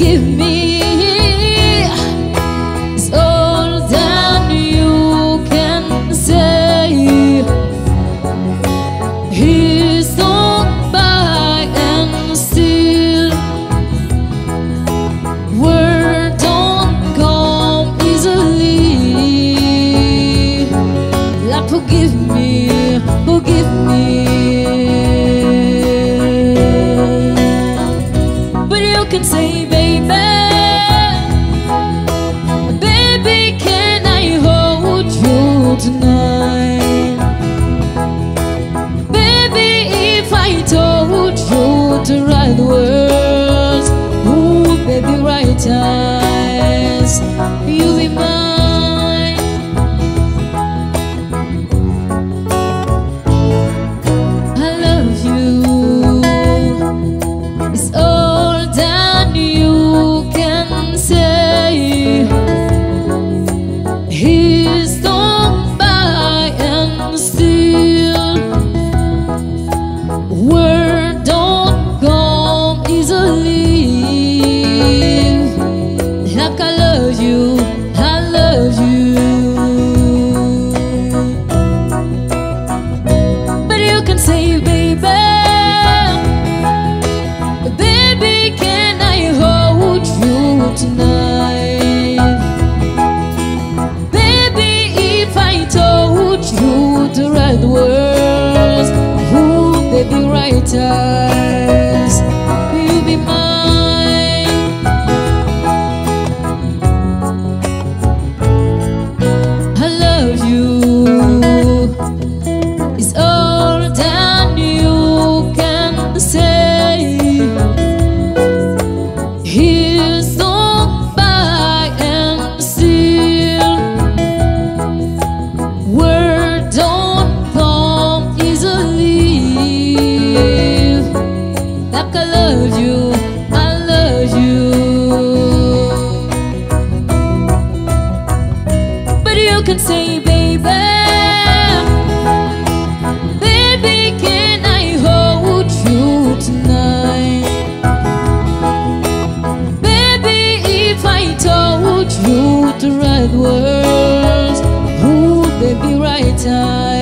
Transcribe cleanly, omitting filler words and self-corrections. give me is all that you can say. He's not by and still. Words don't come easily. Like forgive me, forgive me. Can say, baby, baby, can I hold you tonight? Baby, if I told you to write words, ooh, baby, write eyes, you'll be mine. I love you. It's all words, ooh, baby, right eyes, you'll be mine. I love you. It's all that you can say. Here's no by and still. Words don't like I love you, I love you. But you can say, baby, baby, can I hold you tonight? Baby, if I told you to write words, ooh, baby, write time.